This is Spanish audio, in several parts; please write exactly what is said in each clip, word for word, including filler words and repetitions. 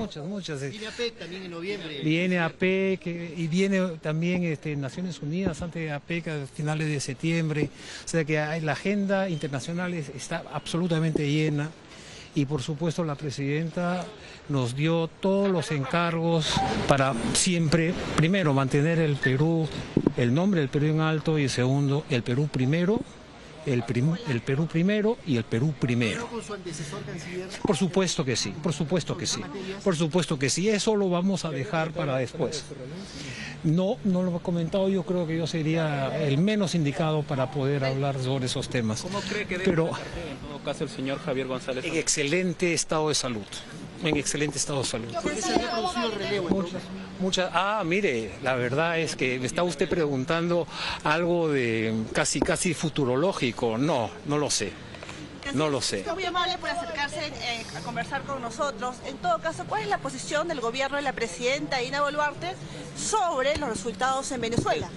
muchas, muchas. Viene APEC también en noviembre. Viene APEC y viene también este, Naciones Unidas antes de APEC a finales de septiembre. O sea que hay, la agenda internacional es, está absolutamente llena. Y por supuesto la presidenta nos dio todos los encargos para siempre, primero, mantener el Perú, el nombre del Perú en alto, y segundo, el Perú primero, el, prim, el Perú primero y el Perú primero. Por supuesto que sí, por supuesto que sí, por supuesto que sí, eso lo vamos a dejar para después. No, no lo he comentado, yo creo que yo sería el menos indicado para poder hablar sobre esos temas. ¿Cómo cree que debe Pero, caso el señor Javier González? En excelente estado de salud, en excelente estado de salud. Muchas, muchas, ah, mire, la verdad es que me está usted preguntando algo de casi, casi futurológico. No, no lo sé. No lo sé. Muy amable por acercarse eh, a conversar con nosotros. En todo caso, ¿cuál es la posición del gobierno de la presidenta Dina Boluarte sobre los resultados en Venezuela?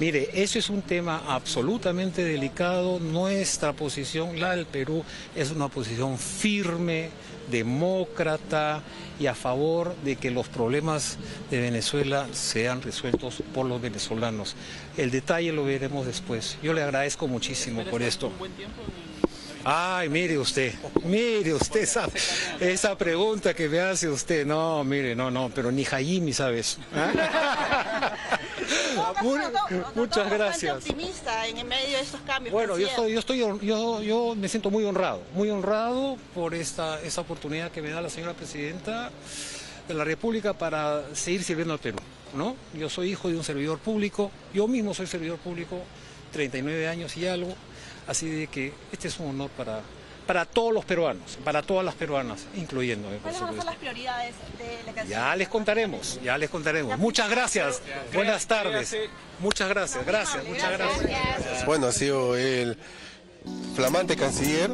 Mire, eso es un tema absolutamente delicado. Nuestra posición, la del Perú, es una posición firme, demócrata y a favor de que los problemas de Venezuela sean resueltos por los venezolanos. El detalle lo veremos después. Yo le agradezco muchísimo por esto. Ay, mire usted, mire usted esa, esa pregunta que me hace usted. No, mire, no, no, pero ni Jaime sabe eso. Muchas gracias. Optimista en medio de estos cambios. Bueno, yo estoy, yo estoy, yo, yo me siento muy honrado, muy honrado por esta, esta oportunidad que me da la señora presidenta de la República para seguir sirviendo al Perú, ¿no? Yo soy hijo de un servidor público, yo mismo soy servidor público, treinta y nueve años y algo. Así de que este es un honor para, para todos los peruanos, para todas las peruanas, incluyendo. ¿Cuáles van a ser las prioridades de la canción? Ya les contaremos, ya les contaremos. Muchas gracias, buenas tardes. Muchas gracias, gracias, muchas gracias. Bueno, ha sido el flamante canciller.